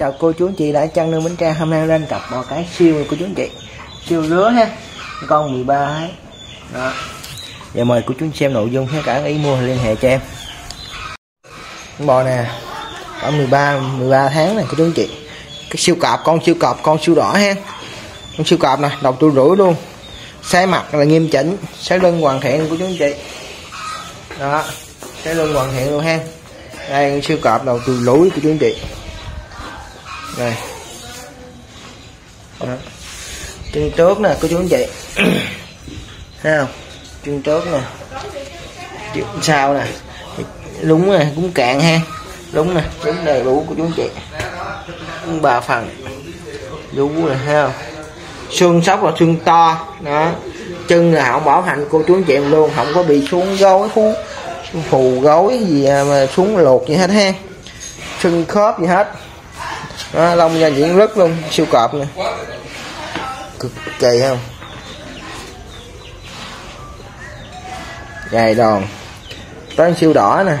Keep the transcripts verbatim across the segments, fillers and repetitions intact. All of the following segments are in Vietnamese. Chào cô chú anh chị đã chăn nuôi Bến Tre. Hôm nay lên cặp bò cái siêu này cô chú anh chị, siêu lứa ha, con mười ba ấy. Đó. Giờ mời cô chú xem nội dung, hết cả ý mua thì liên hệ cho em. Con bò nè, ở mười ba mười ba tháng này cô chú anh chị. Cái siêu cọp, con siêu cọp, con siêu đỏ ha. Con siêu cọp này, đầu tôi rưỡi luôn. Sái mặt là nghiêm chỉnh, sái lưng hoàn thiện của chú anh chị. Đó, sái lưng hoàn thiện luôn ha. Đây con siêu cọp đầu từ lũi của chú anh chị. Đây. Đó. Chân trước nè cô chú anh chị. Thấy không? Chân trước nè. Chân sau nè. Lúng nè, cũng cạn ha. Lúng nè, lúng đầy đủ của chú anh chị. Ba phần. Lúng nè, thấy không? Xương sóc là xương to đó, chân là không bảo hành cô chú anh chị luôn, không có bị xuống gối phú phù gối gì mà xuống luộc gì hết ha, xương khớp gì hết đó, lông da diễn rất luôn, siêu cọp nè, cực kỳ không, dài đòn tới siêu đỏ nè.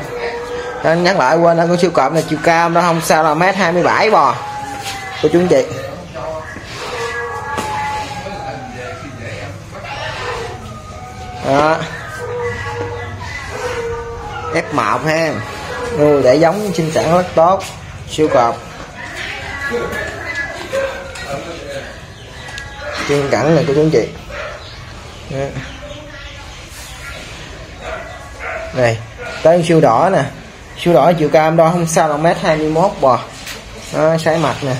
Nên nhắc lại quên là con siêu cọp này chiều cao nó không sao là mét hai mươi bảy bò cô chú anh chị. Đó. Ép mạo ha, nuôi để giống sinh sản rất tốt, siêu cọp. Chuyên cảnh này cô chú anh chị. Đó. Này, tới siêu đỏ nè, siêu đỏ chiều cao đo không sao là mét hai mươi mốt bò, sái mặt nè,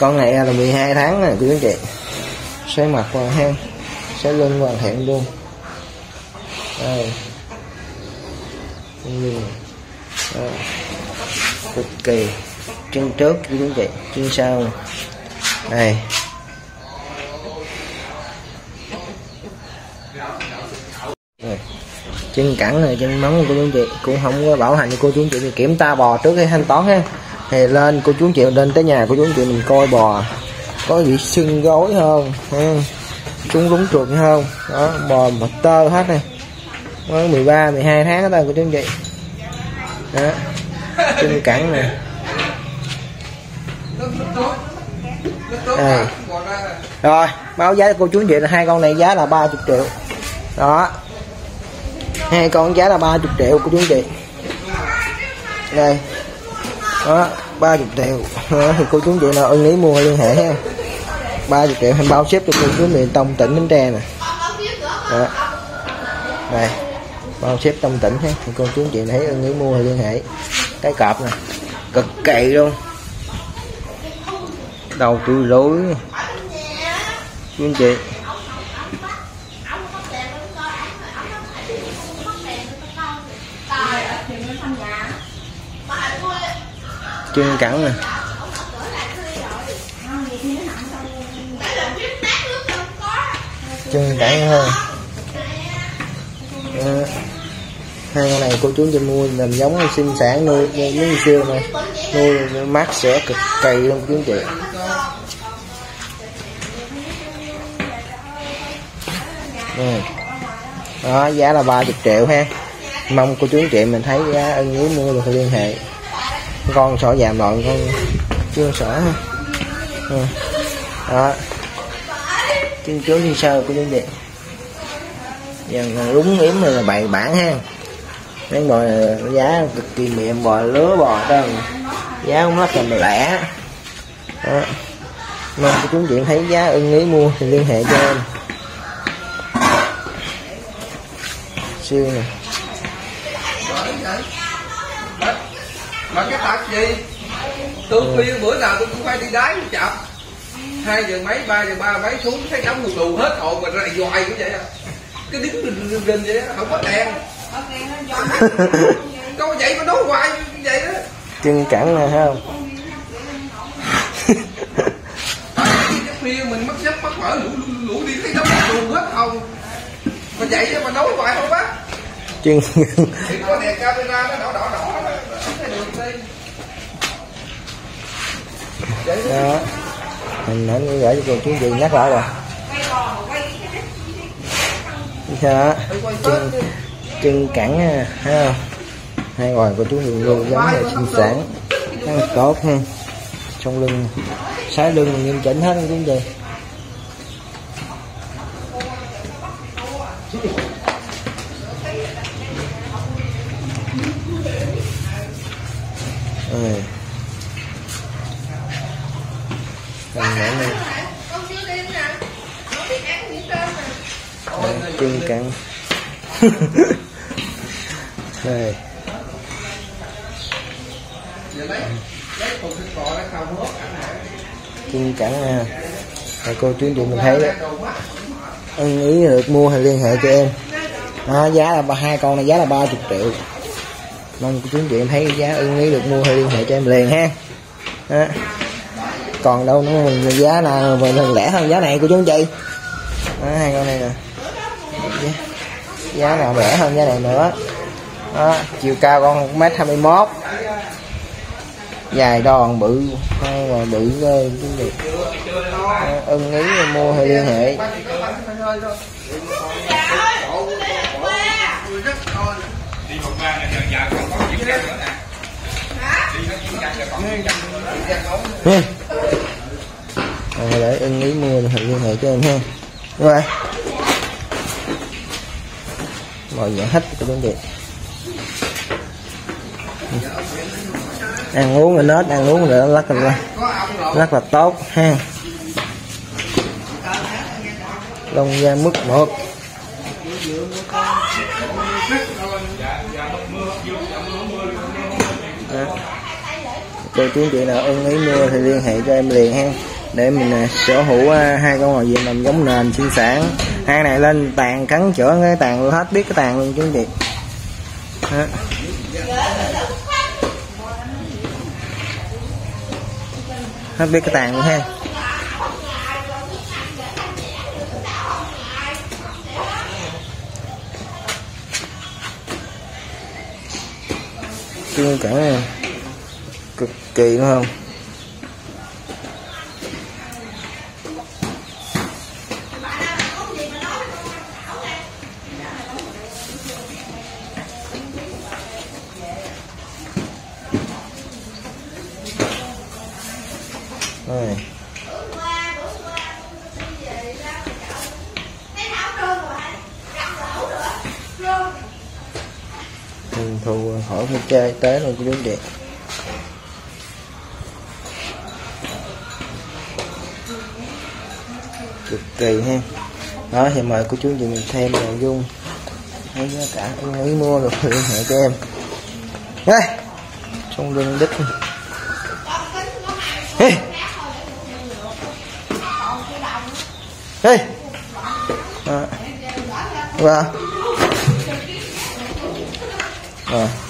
con này là mười hai tháng nè cô chú anh chị, sái mặt còn hang, sái lưng hoàn thiện luôn. Đây. Đây. Cực kỳ. Chân trước như quý vị, chân sau. Đây. Đây. Chân cẳng này, chân móng của quý vị cũng không có bảo hành cô chú anh chị, kiểm tra bò trước khi thanh toán ha. Thì lên cô chú anh chị lên tới nhà của chú anh chị mình coi bò có bị sưng gối không, chúng đúng chuột không. Đó, bò mật tơ hết này. Mới mười ba mười hai tháng đó của chú anh chị. Đó. Chân cẳng nè. Đây. Rồi, báo giá cho cô chú anh chị là hai con này giá là ba mươi triệu. Đó. Hai con giá là ba mươi triệu của chú anh chị. Đây. Đó, ba mươi triệu. Đó, thì cô chú anh chị nào ưng ý mua liên hệ ha. ba mươi triệu em bao ship cho cô chú miền Tông tỉnh Bến Tre nè. Đó. Đây, bao ship trong tỉnh ha, thì cô chú anh chị thấy ưng ý mua liên hệ. Cái cọp nè, cực kỳ luôn. Đầu tui rối chú anh chị. Chân cẳng nè. Chân cẳng hơn. À, hai con này cô chú cho mua làm giống sinh sản nuôi nuôi siêu này, nuôi mát sẽ cực kỳ luôn chú chị. Ừ. Đó, giá là ba mươi triệu ha. Mong cô chú chị mình thấy giá ưng ý mua được liên hệ. Con sỏ giảm loạn con chưa sỏ ha. Ừ. Đó. Chân trước như sau cô chú chị. Dần đúng yếm này là bày bản ha. Mấy bò giá cực kỳ mềm, bò lứa bò đó, giá cũng rất là lẻ. Đó. Nên cô chú chị thấy giá ưng ý mua thì liên hệ cho em. Siêu nè. Mà cái thật gì? Tôi khuyên bữa nào tôi cũng phải đi đáy chậm. Hai giờ mấy, ba giờ ba mấy xuống thấy đóng mùi tù hết hồn mà ra dòi cũng vậy à. Cái đứng rình rình vậy đó, không có đèn. Câu vậy mà nói hoài như vậy đó. Chân cẳng này thấy không? Cái khuyên mình mất dép mất mở lũ, lũ đi thấy đóng mùi tù hết hồn. Mà vậy mà nói hoài không á. Chân thì có đèn camera nó đỏ đỏ đỏ. Đó. Mình hãy gửi cho chú chị nhắc lại rồi. Đó. Chân, chân cẳng ha, thấy không? Hay rồi của chú chị luôn giống như sinh sản. Rất tốt ha. trong lưng, sái lưng nghiêm chỉnh hết cũng vậy. Ừ. Chân cẳng. Đây. Chân cẳng nha. Rồi cô tuyến dụng mình thấy đó. Ưng ý được mua thì liên hệ cho em. Đó, giá là ba, hai con này giá là ba mươi triệu. Mong cô tuyến dụng thấy giá ưng ý được mua thì liên hệ cho em liền ha. Đó. Còn đâu nữa mình giá là mình lẻ hơn giá này của chúng chị. Đó, hai con này nè. Giá nào rẻ hơn giá này nữa. Đó, chiều cao con một mét hai mươi mốt, dài đòn bự rồi bự ơi cái gì. Ưng ý mua hay liên hệ. Rồi để ưng ý mua hay liên hệ cho em ha. Rồi. Mọi dạng hết cái vấn đề ăn uống rồi nết, ăn uống rồi rất là rất là tốt ha. Lông da mức một cô chú chị nào ưng ý mua thì liên hệ cho em liền ha, để mình sở hữu hai con ngồi về làm giống nền sinh sản. Hai này lên tàn cắn chữa cái tàn hết biết cái tàn luôn chứ gì. Hết biết cái tàn luôn ha. Chưa cả này. Cực kỳ đúng không? Rồi. Mình thu hỏi một chai tế luôn cho đúng đẹp. Cực kỳ ha. Đó thì mời cô chú chị mình thêm nội dung. Thấy giá cả em ý mua được thì liên hệ cho em. Đây. Xong lưng đít. Hey. Hey. À. Wow. À.